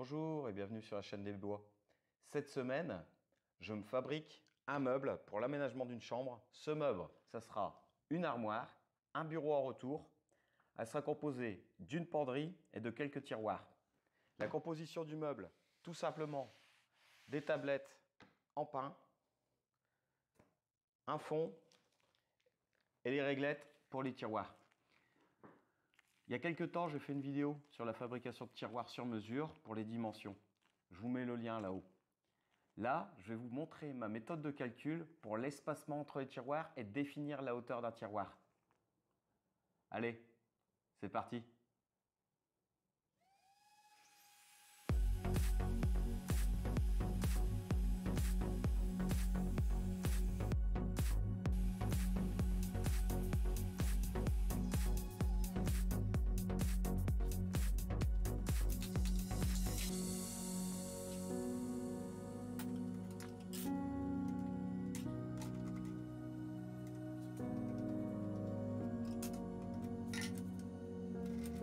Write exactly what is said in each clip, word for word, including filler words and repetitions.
Bonjour et bienvenue sur la chaîne dbbois. Cette semaine, je me fabrique un meuble pour l'aménagement d'une chambre. Ce meuble, ça sera une armoire, un bureau en retour. Elle sera composée d'une penderie et de quelques tiroirs. La composition du meuble, tout simplement des tablettes en pin, un fond et les réglettes pour les tiroirs. Il y a quelques temps, j'ai fait une vidéo sur la fabrication de tiroirs sur mesure pour les dimensions. Je vous mets le lien là-haut. Là, je vais vous montrer ma méthode de calcul pour l'espacement entre les tiroirs et définir la hauteur d'un tiroir. Allez, c'est parti! Thank you.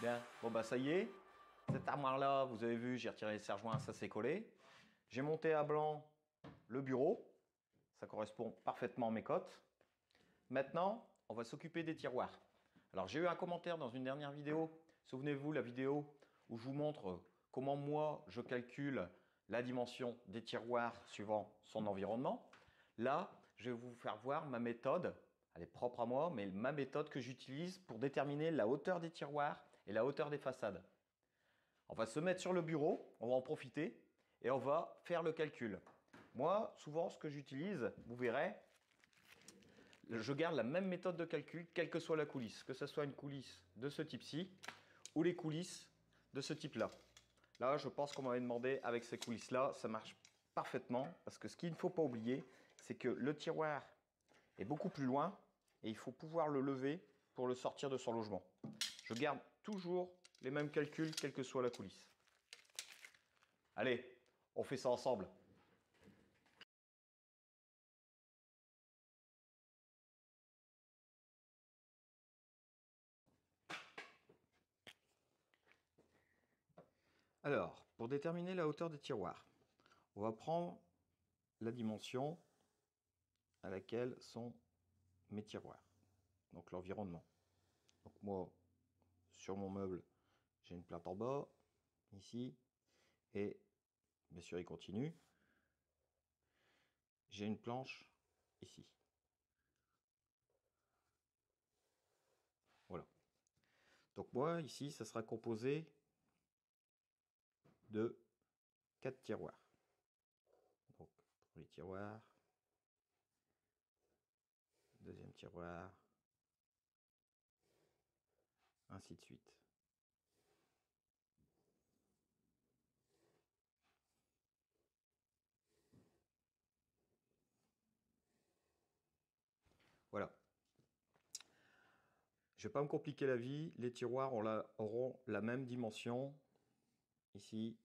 Bien, bon bah ça y est, cette armoire là, vous avez vu, j'ai retiré les serre-joints, ça s'est collé. J'ai monté à blanc le bureau, ça correspond parfaitement à mes cotes. Maintenant, on va s'occuper des tiroirs. Alors j'ai eu un commentaire dans une dernière vidéo, souvenez-vous la vidéo où je vous montre comment moi je calcule la dimension des tiroirs suivant son environnement. Là, je vais vous faire voir ma méthode, elle est propre à moi, mais ma méthode que j'utilise pour déterminer la hauteur des tiroirs et la hauteur des façades. On va se mettre sur le bureau, on va en profiter et on va faire le calcul. Moi, souvent, ce que j'utilise, vous verrez, je garde la même méthode de calcul, quelle que soit la coulisse, que ce soit une coulisse de ce type-ci ou les coulisses de ce type-là. Là, je pense qu'on m'avait demandé avec ces coulisses-là, ça marche parfaitement parce que ce qu'il ne faut pas oublier, c'est que le tiroir est beaucoup plus loin et il faut pouvoir le lever pour le sortir de son logement. Je garde toujours les mêmes calculs, quelle que soit la coulisse. Allez, on fait ça ensemble. Alors, pour déterminer la hauteur des tiroirs, on va prendre la dimension à laquelle sont mes tiroirs, donc l'environnement. Donc moi, sur mon meuble, j'ai une plate en bas, ici, et bien sûr, il continue. J'ai une planche ici. Voilà. Donc moi, ici, ça sera composé de quatre tiroirs. Donc, premier tiroir, deuxième tiroir, ainsi de suite. Voilà. Je ne vais pas me compliquer la vie, les tiroirs ont la, auront la même dimension, ici,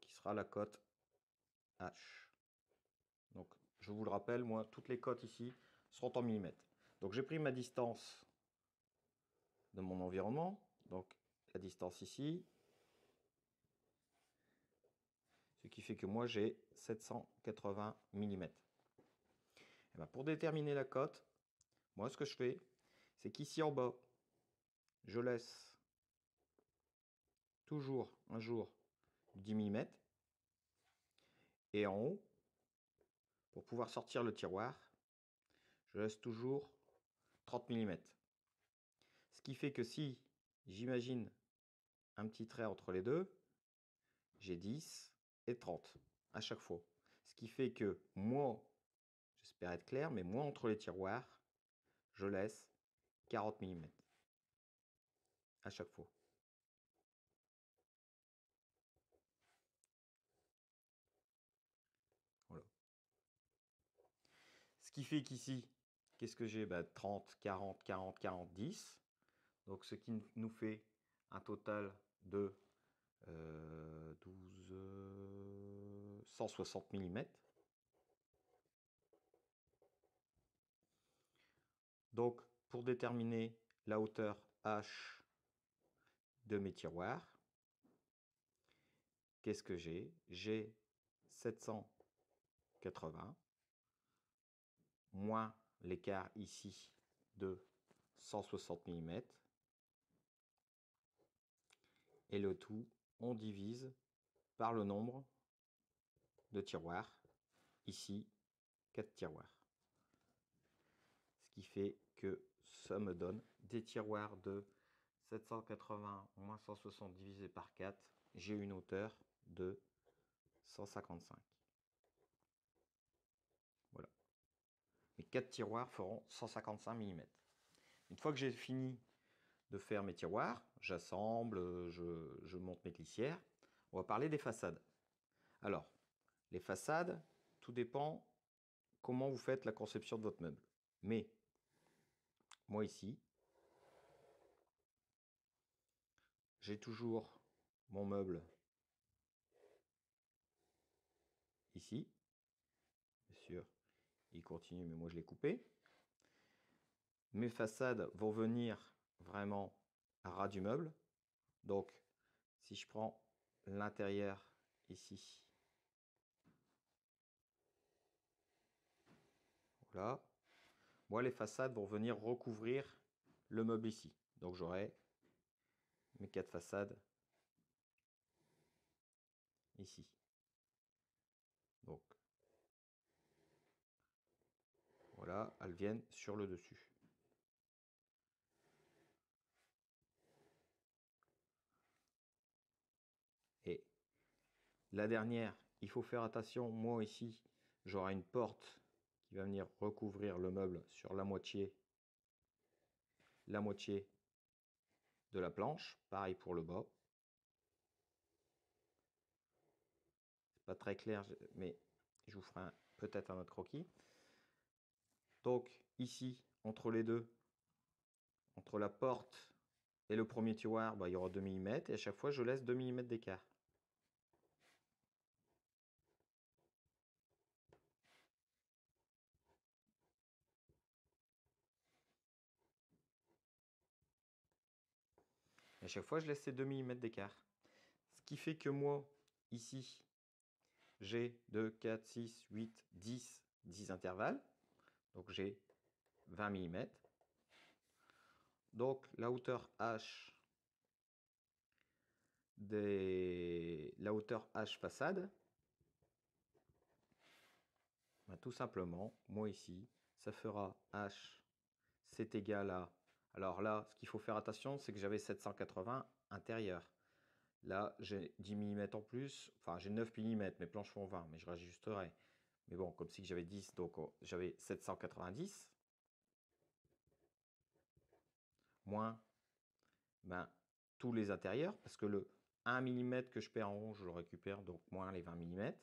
qui sera la cote H. Donc, je vous le rappelle, moi, toutes les cotes ici seront en millimètres. Donc, j'ai pris ma distance de mon environnement, donc la distance ici, ce qui fait que moi, j'ai sept cent quatre-vingts millimètres. Et bien, pour déterminer la cote, moi, ce que je fais, c'est qu'ici en bas, je laisse toujours un jour dix millimètres. Et en haut, pour pouvoir sortir le tiroir, je laisse toujours trente millimètres. Ce qui fait que si j'imagine un petit trait entre les deux, j'ai dix et trente à chaque fois. Ce qui fait que moi, j'espère être clair, mais moi, entre les tiroirs, je laisse quarante millimètres à chaque fois. Voilà. Ce qui fait qu'ici, qu'est-ce que j'ai? Ben trente, quarante, quarante, quarante, dix. Donc ce qui nous fait un total de euh, douze, euh, cent soixante millimètres. Donc, pour déterminer la hauteur H de mes tiroirs, qu'est-ce que j'ai? J'ai sept cent quatre-vingts moins l'écart ici de cent soixante millimètres. Et le tout, on divise par le nombre de tiroirs. Ici, quatre tiroirs. Qui fait que ça me donne des tiroirs de sept cent quatre-vingts moins cent soixante divisé par quatre, j'ai une hauteur de cent cinquante-cinq. Voilà. Mes quatre tiroirs feront cent cinquante-cinq millimètres. Une fois que j'ai fini de faire mes tiroirs, j'assemble, je, je monte mes glissières. On va parler des façades. Alors, les façades, tout dépend comment vous faites la conception de votre meuble. Mais, moi ici, j'ai toujours mon meuble ici. Bien sûr, il continue, mais moi je l'ai coupé. Mes façades vont venir vraiment à ras du meuble. Donc, si je prends l'intérieur ici, voilà. Moi, les façades vont venir recouvrir le meuble ici. Donc, j'aurai mes quatre façades ici. Donc, voilà, elles viennent sur le dessus. Et la dernière, il faut faire attention. Moi, ici, j'aurai une porte qui va venir recouvrir le meuble sur la moitié, la moitié de la planche. Pareil pour le bas. C'est pas très clair, mais je vous ferai peut-être un autre croquis. Donc ici, entre les deux, entre la porte et le premier tiroir, bah, il y aura deux millimètres. Et à chaque fois, je laisse deux millimètres d'écart. À chaque fois, je laisse ces deux millimètres d'écart. Ce qui fait que moi, ici, j'ai deux, quatre, six, huit, dix, dix intervalles. Donc, j'ai vingt millimètres. Donc, la hauteur H des... la hauteur H façade, ben, tout simplement, moi ici, ça fera H, c'est égal à... Alors là, ce qu'il faut faire attention, c'est que j'avais sept cent quatre-vingts intérieur. Là, j'ai dix millimètres en plus. Enfin, j'ai neuf millimètres, mes planches font vingt, mais je rajusterai. Mais bon, comme si j'avais dix, donc oh, j'avais sept cent quatre-vingt-dix. Moins ben, tous les intérieurs, parce que le un millimètre que je perds en rond, je le récupère, donc moins les vingt millimètres.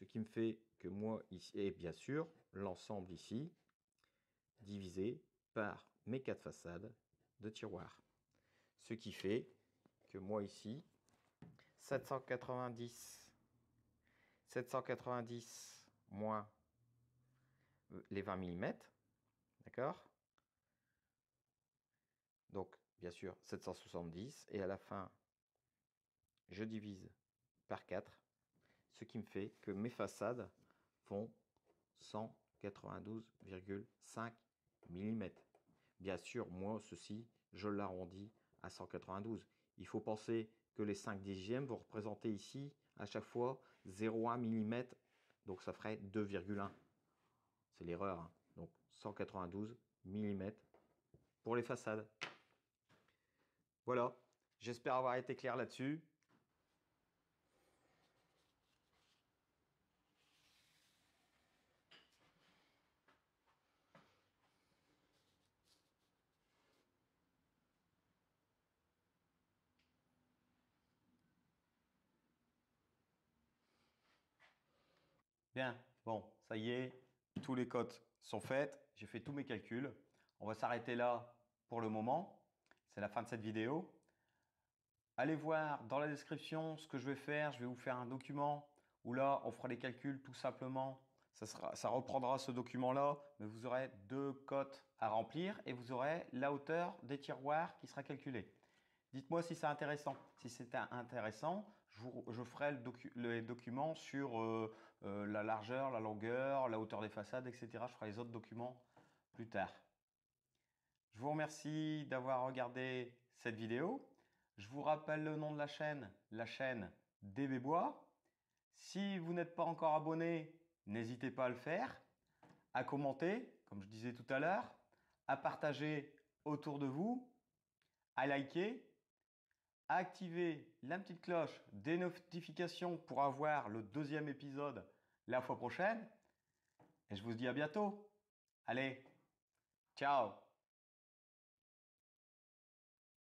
Ce qui me fait que moi, ici, et bien sûr, l'ensemble ici, divisé par mes quatre façades de tiroirs. Ce qui fait que moi ici, sept cent quatre-vingt-dix moins les vingt millimètres, d'accord? Donc, bien sûr, sept cent soixante-dix, et à la fin, je divise par quatre, ce qui me fait que mes façades font cent quatre-vingt-douze virgule cinq millimètres. Bien sûr, moi, ceci, je l'arrondis à cent quatre-vingt-douze. Il faut penser que les cinq dixièmes vont représenter ici, à chaque fois, zéro virgule un millimètre. Donc, ça ferait deux virgule un. C'est l'erreur, hein. Donc, cent quatre-vingt-douze millimètres pour les façades. Voilà, j'espère avoir été clair là-dessus. Bien, bon, ça y est, tous les cotes sont faites, j'ai fait tous mes calculs. On va s'arrêter là pour le moment. C'est la fin de cette vidéo. Allez voir dans la description ce que je vais faire. Je vais vous faire un document où là, on fera les calculs tout simplement. Ça, sera, ça reprendra ce document-là, mais vous aurez deux cotes à remplir et vous aurez la hauteur des tiroirs qui sera calculée. Dites-moi si c'est intéressant. Si c'est intéressant, je, vous, je ferai le docu, les documents sur euh, euh, la largeur, la longueur, la hauteur des façades, et cetera. Je ferai les autres documents plus tard. Je vous remercie d'avoir regardé cette vidéo. Je vous rappelle le nom de la chaîne, la chaîne dbbois. Si vous n'êtes pas encore abonné, n'hésitez pas à le faire, à commenter, comme je disais tout à l'heure, à partager autour de vous, à liker, à activer la petite cloche des notifications pour avoir le deuxième épisode la fois prochaine. Et je vous dis à bientôt. Allez, ciao!